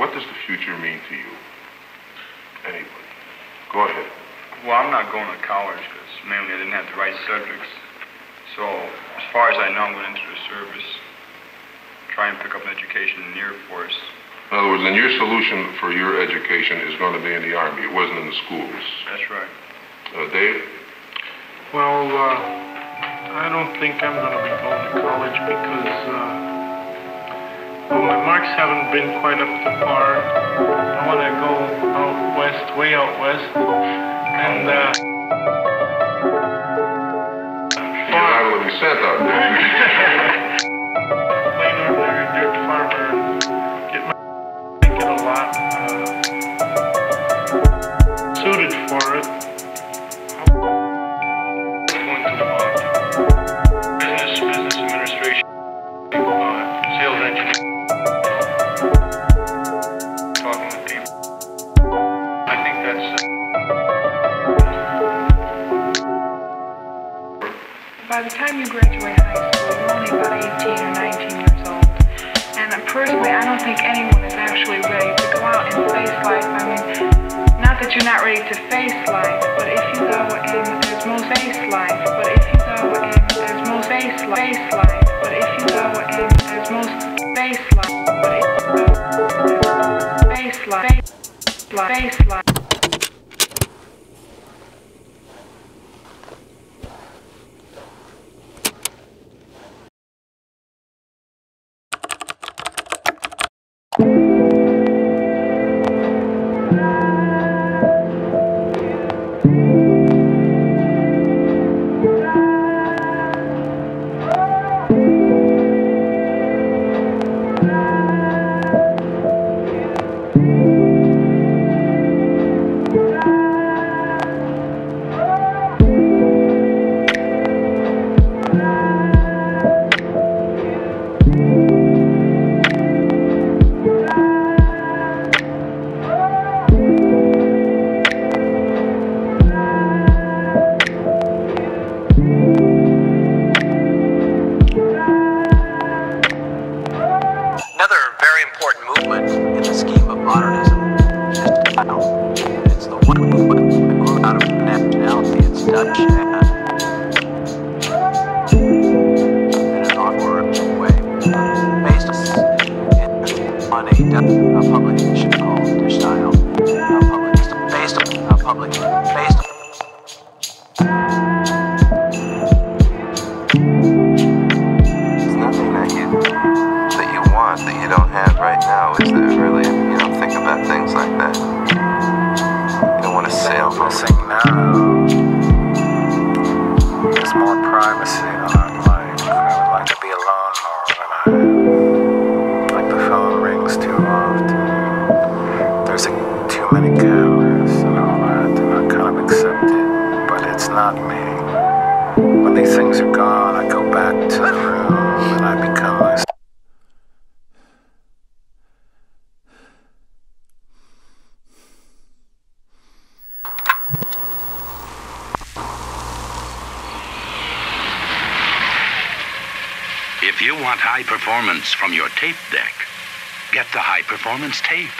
What does the future mean to you? Anybody? Go ahead. Well, I'm not going to college because mainly I didn't have the right subjects. So as far as I know, I'm going into the service, try and pick up an education in the Air Force. In other words, then your solution for your education is going to be in the Army. It wasn't in the schools. That's right. Dave? Well, I don't think I'm going to be going to college because well, my marks haven't been quite up to par. I want to go out west, way out west. And you're not living set out there. Plain ordinary dirt farmer. Get my get a lot suited for it. By the time you graduate high school, you're only about 18 or 19 years old. And personally, I don't think anyone is actually ready to go out and face life. I mean, not that you're not ready to face life, but if you go and there's no face life, but if you go and there's no face life, but if you go and there's no face life, but if you go and there's no face life. If you want high performance from your tape deck, get the high performance tape.